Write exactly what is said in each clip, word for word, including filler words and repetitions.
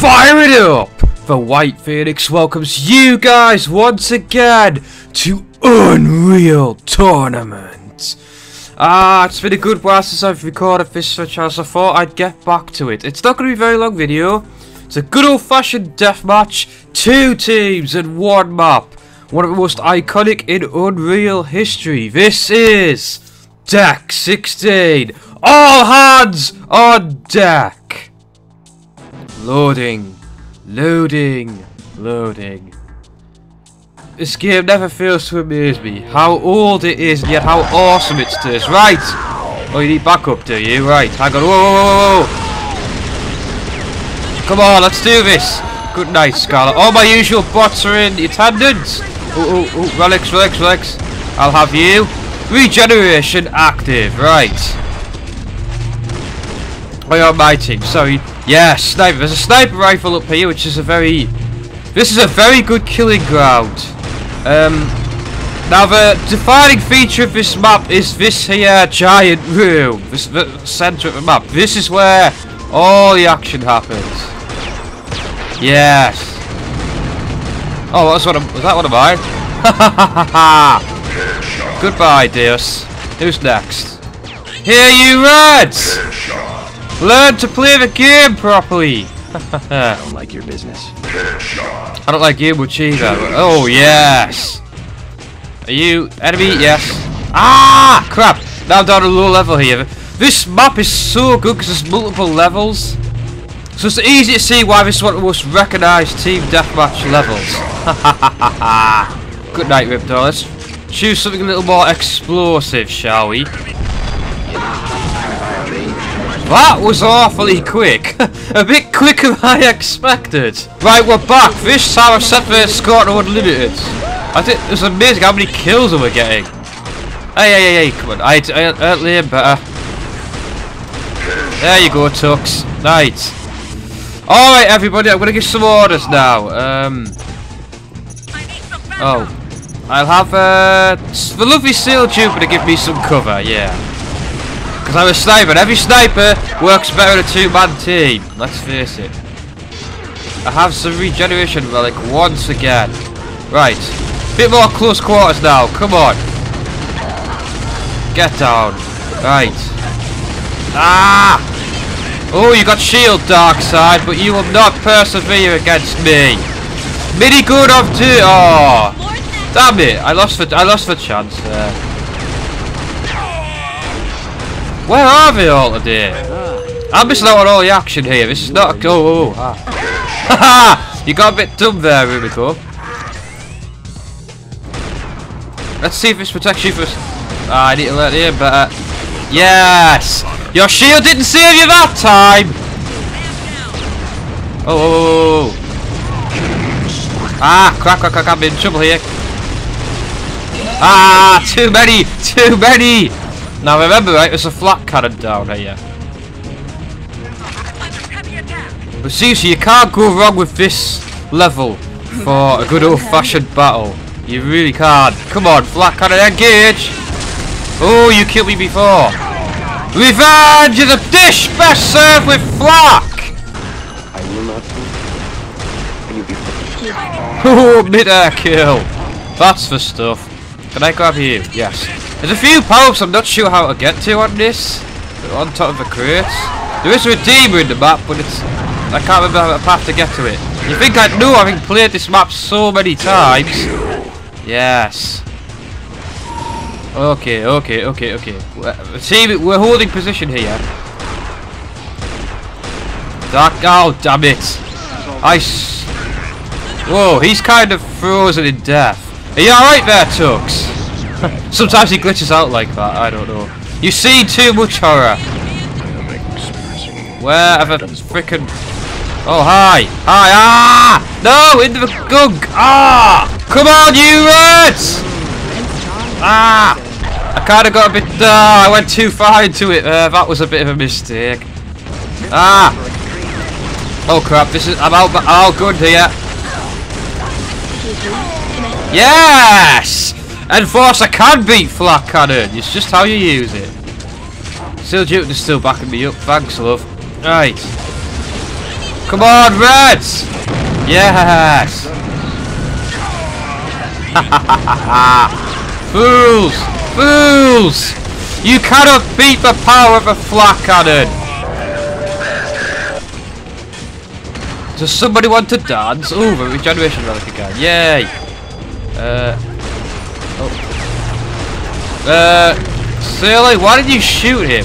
Fire it up! The White Phoenix welcomes you guys once again to Unreal Tournament. Ah, it's been a good while since I've recorded this such as I thought I'd get back to it. It's not going to be a very long video. It's a good old-fashioned deathmatch, two teams and one map. One of the most iconic in Unreal history. This is Deck sixteen. All hands on deck. Loading. Loading. Loading. This game never fails to amaze me. How old it is and yet how awesome it is. Right. Oh, you need backup, do you? Right. Hang on. Whoa, whoa, whoa, whoa. Come on, let's do this. Good night, Scarlet. All my usual bots are in attendance. Oh, oh, oh, relics, relics, relics. I'll have you. Regeneration active, right. Oh, you're on my team, sorry. Yeah, sniper. There's a sniper rifle up here, which is a very... This is a very good killing ground. Um, now, the defining feature of this map is this here giant room. This is the centre of the map. This is where all the action happens. Yes. Oh, that's one of, was that one of mine? Ha ha ha ha! Goodbye, Deus. Who's next? Here you Reds! Learn to play the game properly! I don't like your business. I don't like you much either. Oh, yes! Are you enemy? Yes. Ah! Crap! Now I'm down a low level here. This map is so good because there's multiple levels. So it's easy to see why this is one of the most recognised team deathmatch levels. Good night, Rip Dollars. Choose something a little more explosive, shall we? That was awfully quick. A bit quicker than I expected. Right, we're back. This time I've set the score to unlimited. I think it was amazing how many kills we were getting. Hey, hey, hey, hey, come on. I earned lane better. There you go, Tux. Night. Alright everybody, I'm going to give some orders now. Um, oh, I'll have uh, the lovely Seal Jupiter give me some cover, yeah. Because I'm a sniper and every sniper works better in a two-man team, let's face it. I have some regeneration relic once again. Right, bit more close quarters now, come on. Get down. Right. Ah! Oh, you got shield, Darkseid, but you will not persevere against me. Mini good of two. Oh, damn it! I lost the I lost the chance there. Where are they all today? I'm missing out on all the action here. This is not. Oh, haha! You got a bit dumb there, Rubico. Let's see if this protects you first. Ah, I need to let you in better. Yes. Your shield didn't save you that time! Oh! Ah, crap, crap, crap, I'm in trouble here. Ah, too many! Too many! Now remember, right, there's a flak cannon down here. But seriously, you can't go wrong with this level for a good old-fashioned battle. You really can't. Come on, flak cannon, engage! Oh, you killed me before! Revenge is a dish best served with flak! I will not move. You be punished. Oh, mid-air kill. That's the stuff. Can I grab you? Yes. There's a few power-ups I'm not sure how to get to on this. They're on top of the crates. There is a Redeemer in the map, but it's... I can't remember the path to get to it. You think I'd know, having played this map so many times. Yes. Okay, okay, okay, okay. See, we're holding position here. Dark. Oh, damn it. I. S Whoa, he's kind of frozen in death. Are you alright there, Tux? Sometimes he glitches out like that, I don't know. You see too much horror. Where have a frickin'. Oh, hi. Hi. Ah! No, into the gunk. Ah! Come on, you Reds! Ah! I kind of got a bit... Ah, I went too far into it there. That was a bit of a mistake. Ah! Oh crap, this is... I'm out, I'm out good here. Yes! Enforcer can beat Flak Cannon. It's just how you use it. Still Juton is still backing me up. Thanks, love. Right. Come on, rats! Yes! Fools! Fools! You cannot beat the power of a flak cannon! Does somebody want to dance? Ooh, the regeneration relic again. Yay! Uh. Oh. Uh. Silly, why did you shoot him?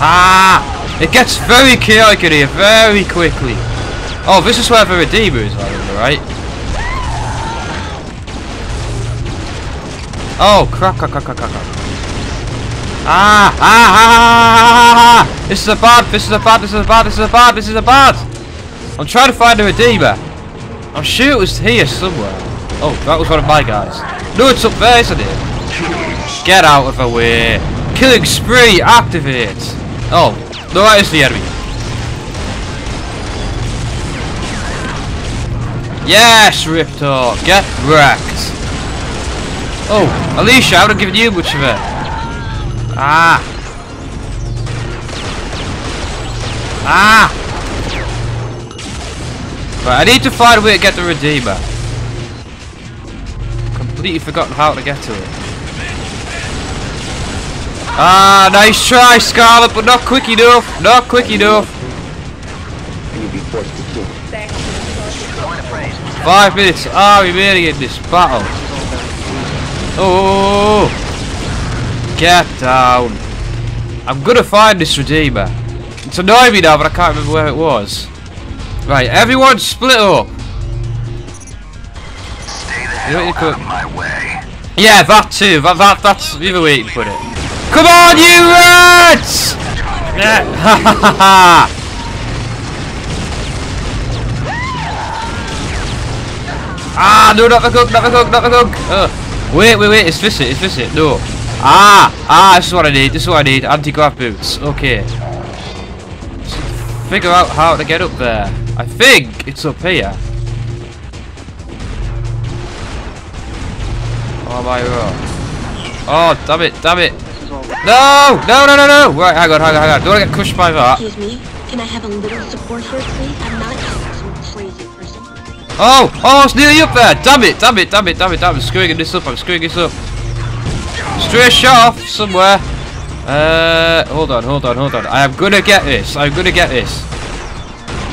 Ah! It gets very chaotic in here, very quickly. Oh, this is where the Redeemer is, I remember, right? Oh, crap, crap, crap, crap, crap. Ah, ah, ah, ah, ah, this is a bad, this is a bad, this is a bad, this is a bad, this is a bad. I'm trying to find the Redeemer. I'm sure it was here somewhere. Oh, that was one of my guys. No, it's up there, isn't it? Get out of the way. Killing spree, activate. Oh. No, that is the enemy. Yes, Riptor, get wrecked. Oh, Alicia, I haven't given you much of it. Ah. Ah. Right, I need to find a way to get the Redeemer. Completely forgotten how to get to it. Ah, nice try, Scarlet, but not quick enough. Not quick enough. Five minutes are remaining in this battle. Oh, get down! I'm gonna find this Redeemer. It's annoying me now, but I can't remember where it was. Right, everyone, split up. Stay the hell out of my way. Yeah, that too. That that that's the other way you put it. Come on, you rats! Yeah. Ah, no, not the cook, not the cook, not the cook. Uh, wait, wait, wait, is this it? Is this it? No. Ah, ah, this is what I need, this is what I need. Anti-grav boots, okay. Just figure out how to get up there. I think it's up here. Oh, my God. Oh, damn it, damn it. No! No, no, no, no! Right, hang on, hang on, hang on. Don't want to get crushed by that. Excuse me, can I have a little support here, please? I'm not some crazy person. Oh! Oh, it's nearly up there! Damn it, damn it, damn it, damn it, damn it. I'm screwing this up, I'm screwing this up. Straight shot off somewhere. Uh, hold on, hold on, hold on. I am gonna get this, I'm gonna get this.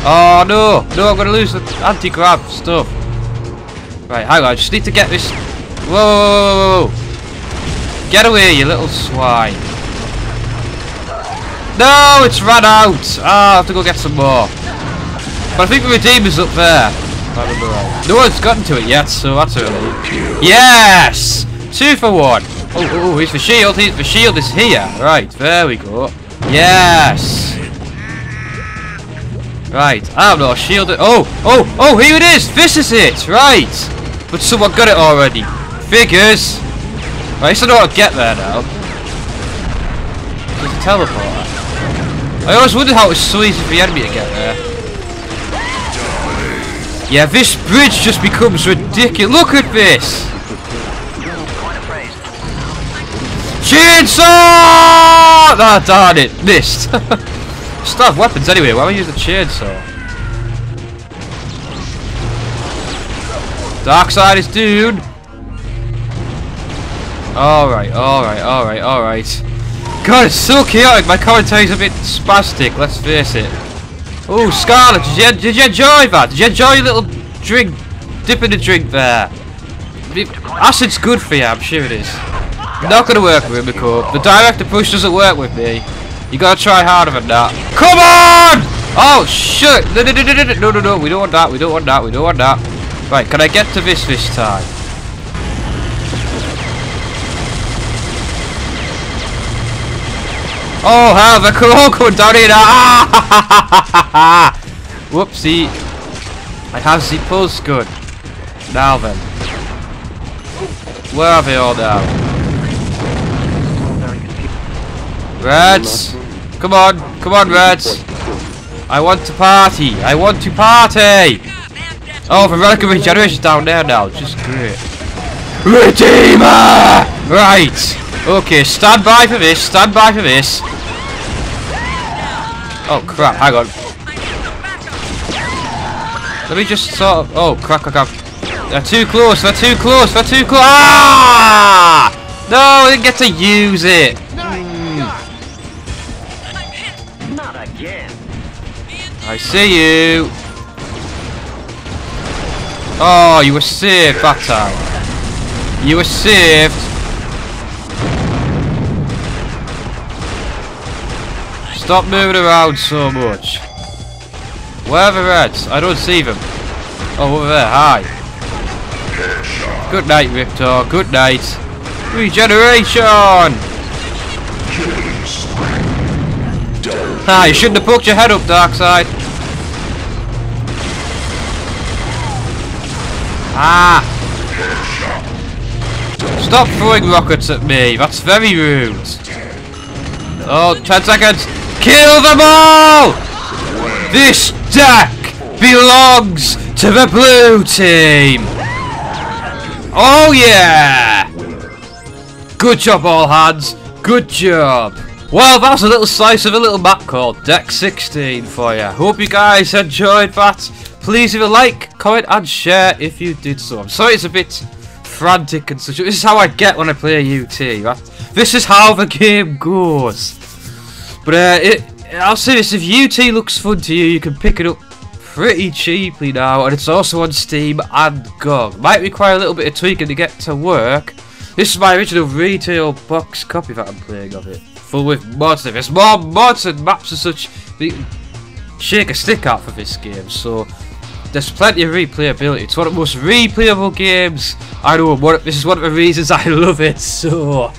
Oh, no! No, I'm gonna lose the anti-grab stuff. Right, hang on, I just need to get this. Whoa! Get away, you little swine. No, it's run out. Ah, I have to go get some more. But I think the Redeemer's up there. No one's gotten to it yet, so that's early. Yes! Two for one. Oh, oh, oh, he's the shield. He's, the shield is here. Right, there we go. Yes! Right, I'm not shielded. Oh, oh, oh, here it is. This is it. Right. But someone got it already. Figures. Right, I still don't know how to get there now. There's a teleporter. I always wondered how it was so easy for the enemy to get there. Yeah, this bridge just becomes ridiculous. Look at this! Chainsaw! Ah, darn it. Missed. Still have weapons anyway. Why don't we use the chainsaw? Dark side is dude. Alright, alright, alright, alright. God, it's so chaotic. My commentary's a bit spastic, let's face it. Oh, Scarlet, did you, did you enjoy that? Did you enjoy your little drink, dip in the drink there? Acid's good for you, I'm sure it is. Not gonna work with Rubico. The director push doesn't work with me. You gotta try harder than that. Come on! Oh, shit! No, no, no, no, no, no, we don't want that, we don't want that, we don't want that. Right, can I get to this this time? Oh hell, the Kuroko down here! Ah! Whoopsie! I have the pulse gun. Now then, where are they all now? Reds, come on, come on, Reds! I want to party. I want to party. Oh, the relic of regeneration down there now. Just great. Redeemer! Right. Okay, stand by for this. Stand by for this. Oh crap, hang on. Let me just sort of... Oh, crap, crap, crap. They're too close, they're too close, they're too close. Ah! No, I didn't get to use it. Mm. Not again. I see you. Oh, you were saved that time. You were saved. Stop moving around so much. Where are the reds? I don't see them. Oh, over there. Hi. Good night, Riptor. Good night. Regeneration! Ah, you shouldn't have poked your head up, Darkseid. Ah! Stop throwing rockets at me. That's very rude. Oh, ten seconds. Kill them all! This deck belongs to the blue team. Oh yeah! Good job, all hands. Good job. Well, that was a little slice of a little map called Deck sixteen for you. Hope you guys enjoyed that. Please leave a like, comment, and share if you did so. I'm sorry it's a bit frantic and such. This is how I get when I play U T. Right? This is how the game goes. But uh, it, I'll say this: if U T looks fun to you, you can pick it up pretty cheaply now, and it's also on Steam and G O G. Might require a little bit of tweaking to get to work. This is my original retail box copy that I'm playing of it. Full with mods. There's more mods and maps and such. You can shake a stick out for this game. So there's plenty of replayability. It's one of the most replayable games I know. This is one of the reasons I love it. So,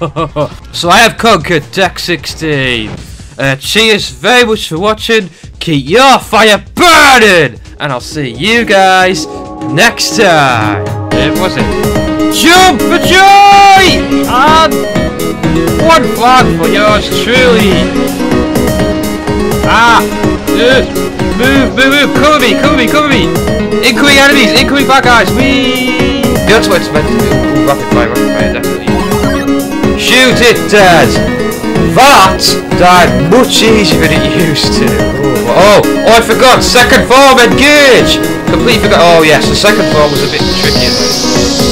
so I have conquered Deck sixteen. Uh, cheers very much for watching. Keep your fire burning. And I'll see you guys next time. It was it. Jump for joy! And one flag for yours truly! Ah! Uh, move, move, move! Cover me, cover me, cover me! Incoming enemies, incoming bad guys! Whee! That's what it's meant to do. Ooh, rapid fire, rapid fire, definitely. Shoot it dead! That died much easier than it used to. Oh, oh, oh I forgot! Second form, engage! Completely forgot. Oh yes, the second form was a bit trickier.